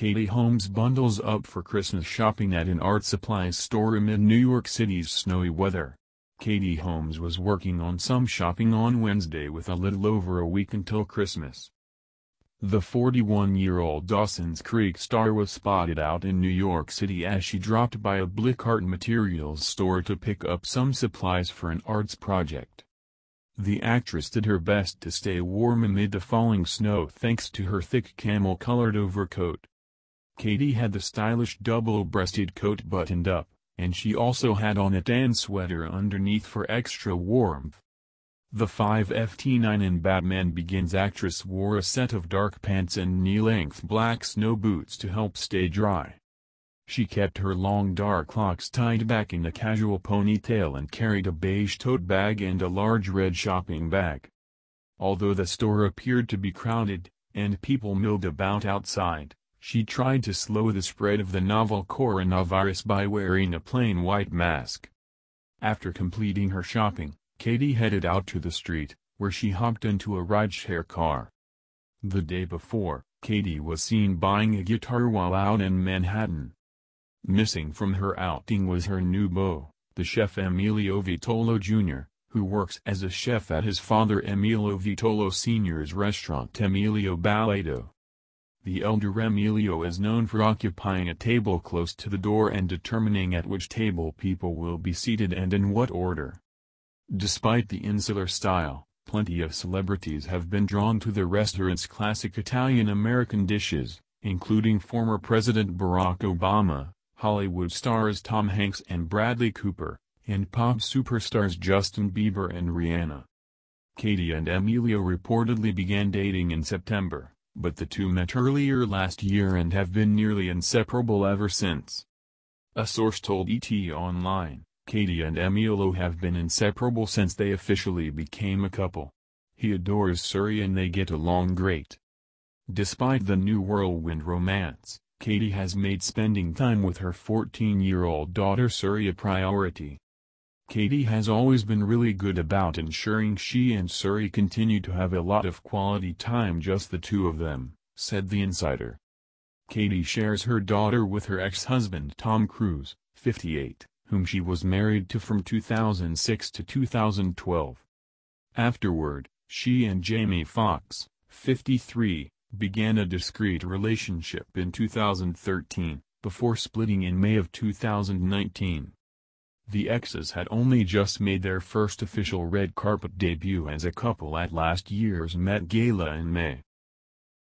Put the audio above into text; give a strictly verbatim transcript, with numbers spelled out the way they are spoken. Katie Holmes bundles up for Christmas shopping at an art supplies store amid New York City's snowy weather. Katie Holmes was working on some shopping on Wednesday with a little over a week until Christmas. The forty-one-year-old Dawson's Creek star was spotted out in New York City as she dropped by a Blick Art Materials store to pick up some supplies for an arts project. The actress did her best to stay warm amid the falling snow thanks to her thick camel-colored overcoat. Katie had the stylish double-breasted coat buttoned up, and she also had on a tan sweater underneath for extra warmth. The five foot nine in Batman Begins actress wore a set of dark pants and knee-length black snow boots to help stay dry. She kept her long dark locks tied back in a casual ponytail and carried a beige tote bag and a large red shopping bag. Although the store appeared to be crowded, and people milled about outside, she tried to slow the spread of the novel coronavirus by wearing a plain white mask. After completing her shopping, Katie headed out to the street, where she hopped into a rideshare car. The day before, Katie was seen buying a guitar while out in Manhattan. Missing from her outing was her new beau, the chef Emilio Vitolo Junior, who works as a chef at his father Emilio Vitolo Senior's restaurant Emilio Ballato. The elder Emilio is known for occupying a table close to the door and determining at which table people will be seated and in what order. Despite the insular style, plenty of celebrities have been drawn to the restaurant's classic Italian-American dishes, including former President Barack Obama, Hollywood stars Tom Hanks and Bradley Cooper, and pop superstars Justin Bieber and Rihanna. Katie and Emilio reportedly began dating in September, but the two met earlier last year and have been nearly inseparable ever since. A source told E T Online, Katie and Emilio have been inseparable since they officially became a couple. He adores Suri and they get along great. Despite the new whirlwind romance, Katie has made spending time with her fourteen-year-old daughter Suri a priority. Katie has always been really good about ensuring she and Suri continue to have a lot of quality time just the two of them, said the insider. Katie shares her daughter with her ex-husband Tom Cruise, fifty-eight. Whom she was married to from two thousand six to two thousand twelve. Afterward, she and Jamie Foxx, fifty-three, began a discreet relationship in two thousand thirteen, before splitting in May of two thousand nineteen. The exes had only just made their first official red carpet debut as a couple at last year's Met Gala in May.